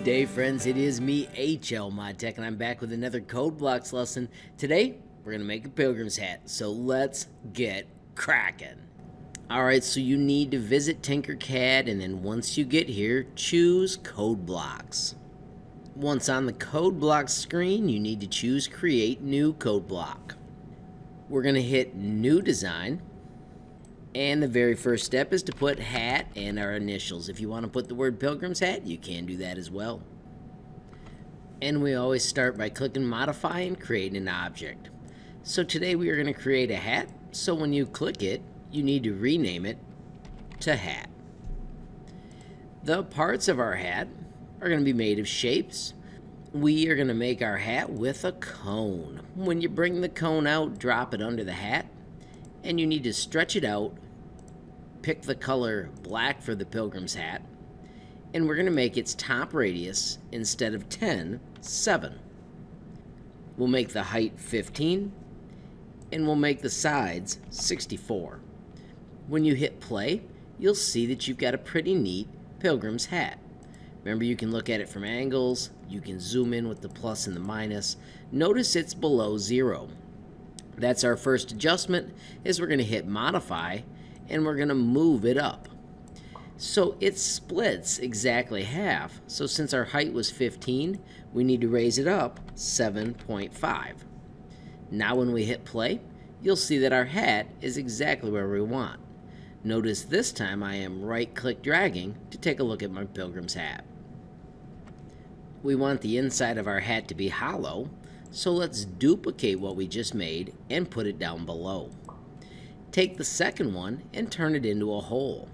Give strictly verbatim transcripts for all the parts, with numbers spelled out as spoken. Good day, friends. It is me, H L ModTech, and I'm back with another CodeBlocks lesson. Today, we're going to make a pilgrim's hat, so let's get cracking. All right, so you need to visit Tinkercad, and then once you get here, choose CodeBlocks. Once on the CodeBlocks screen, you need to choose Create New Code Block. We're going to hit New Design. And the very first step is to put hat and our initials. If you want to put the word pilgrim's hat, you can do that as well. And we always start by clicking modify and create an object. So today we are going to create a hat. So when you click it, you need to rename it to hat. The parts of our hat are going to be made of shapes. We are going to make our hat with a cone. When you bring the cone out, drop it under the hat. And you need to stretch it out, pick the color black for the pilgrim's hat, and we're going to make its top radius, instead of ten, seven. We'll make the height fifteen, and we'll make the sides sixty-four. When you hit play, you'll see that you've got a pretty neat pilgrim's hat. Remember, you can look at it from angles, you can zoom in with the plus and the minus. Notice it's below zero. That's our first adjustment, is we're going to hit modify and we're going to move it up. So it splits exactly half. So since our height was fifteen, we need to raise it up seven point five. Now when we hit play, you'll see that our hat is exactly where we want. Notice this time I am right click dragging to take a look at my pilgrim's hat. We want the inside of our hat to be hollow. So let's duplicate what we just made and put it down below. Take the second one and turn it into a hole.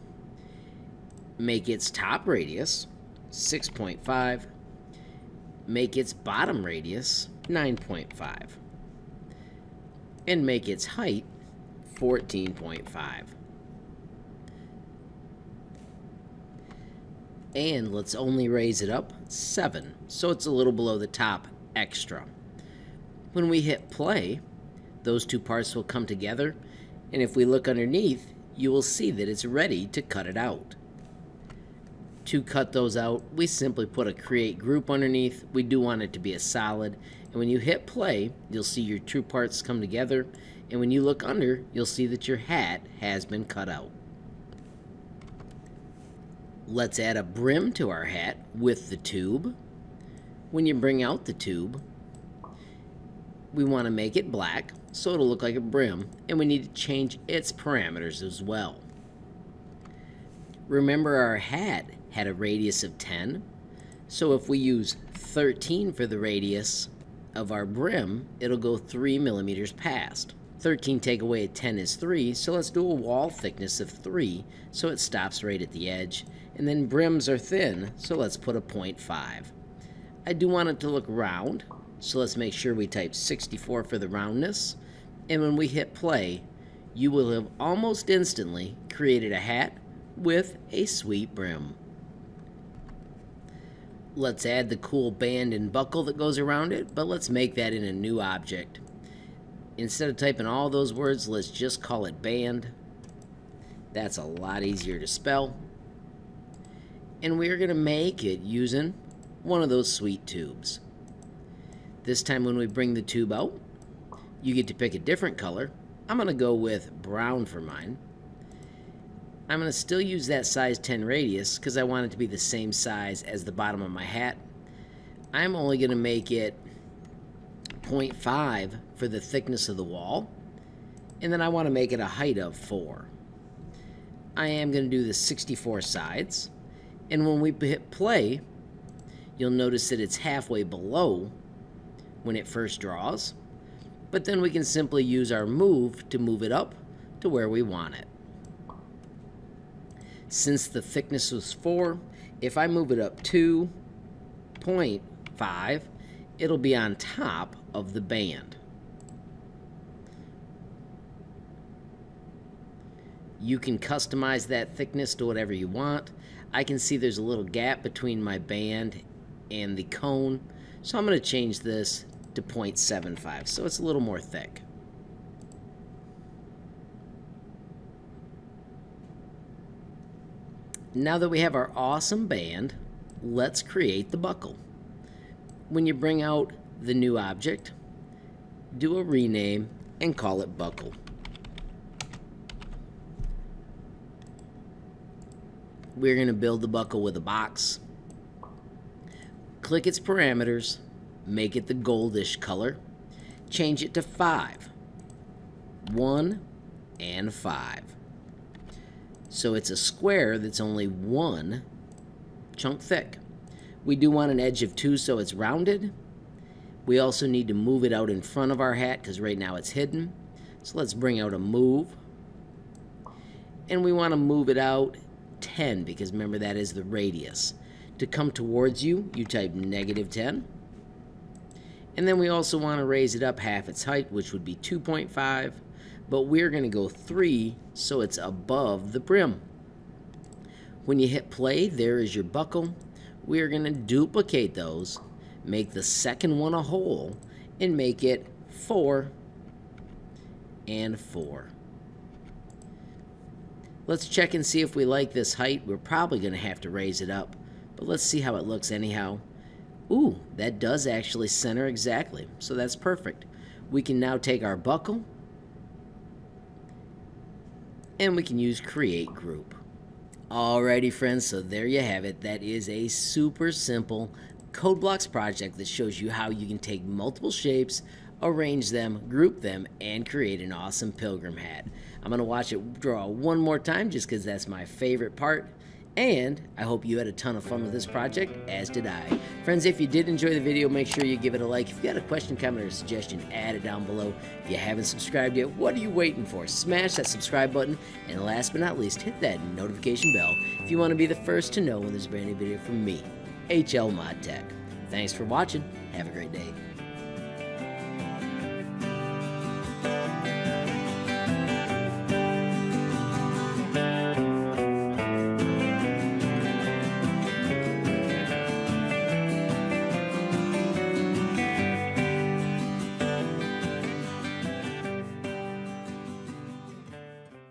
Make its top radius six point five. Make its bottom radius nine point five. And make its height fourteen point five. And let's only raise it up seven, so it's a little below the top extra. When we hit play, those two parts will come together, and if we look underneath, you will see that it's ready to cut it out. To cut those out, we simply put a create group underneath. We do want it to be a solid, and when you hit play, you'll see your two parts come together, and when you look under, you'll see that your hat has been cut out. Let's add a brim to our hat with the tube. When you bring out the tube, we want to make it black, so it'll look like a brim, and we need to change its parameters as well. Remember, our hat had a radius of ten, so if we use thirteen for the radius of our brim, it'll go three millimeters past. thirteen take away ten is three, so let's do a wall thickness of three, so it stops right at the edge. And then brims are thin, so let's put a zero point five. I do want it to look round, so let's make sure we type sixty-four for the roundness. And when we hit play, you will have almost instantly created a hat with a sweet brim. Let's add the cool band and buckle that goes around it, but let's make that in a new object. Instead of typing all those words, let's just call it band. That's a lot easier to spell. And we're going to make it using one of those sweet tubes. This time when we bring the tube out, you get to pick a different color. I'm going to go with brown for mine. I'm going to still use that size ten radius because I want it to be the same size as the bottom of my hat. I'm only going to make it zero point five for the thickness of the wall. And then I want to make it a height of four. I am going to do the sixty-four sides. And when we hit play, you'll notice that it's halfway below when it first draws, but then we can simply use our move to move it up to where we want it. Since the thickness was four, if I move it up two point five, it'll be on top of the band. You can customize that thickness to whatever you want. I can see there's a little gap between my band and the cone, so I'm going to change this to zero point seven five, so it's a little more thick. Now that we have our awesome band, let's create the buckle. When you bring out the new object, do a rename and call it buckle. We're going to build the buckle with a box. Click its parameters, make it the goldish color, change it to five, one, and five. So it's a square that's only one chunk thick. We do want an edge of two so it's rounded. We also need to move it out in front of our hat because right now it's hidden. So let's bring out a move. And we want to move it out ten because remember that is the radius. To come towards you, you type negative ten. And then we also want to raise it up half its height, which would be two point five. But we're going to go three so it's above the brim. When you hit play, there is your buckle. We're going to duplicate those, make the second one a hole, and make it four and four. Let's check and see if we like this height. We're probably going to have to raise it up, but let's see how it looks anyhow. Ooh, that does actually center exactly, so that's perfect. We can now take our buckle, and we can use Create Group. Alrighty friends, so there you have it. That is a super simple CodeBlocks project that shows you how you can take multiple shapes, arrange them, group them, and create an awesome pilgrim hat. I'm going to watch it draw one more time just because that's my favorite part. And I hope you had a ton of fun with this project, as did I. Friends, if you did enjoy the video, make sure you give it a like. If you got a question, comment, or suggestion, add it down below. If you haven't subscribed yet, what are you waiting for? Smash that subscribe button. And last but not least, hit that notification bell if you want to be the first to know when there's a brand new video from me, H L ModTech. Thanks for watching. Have a great day.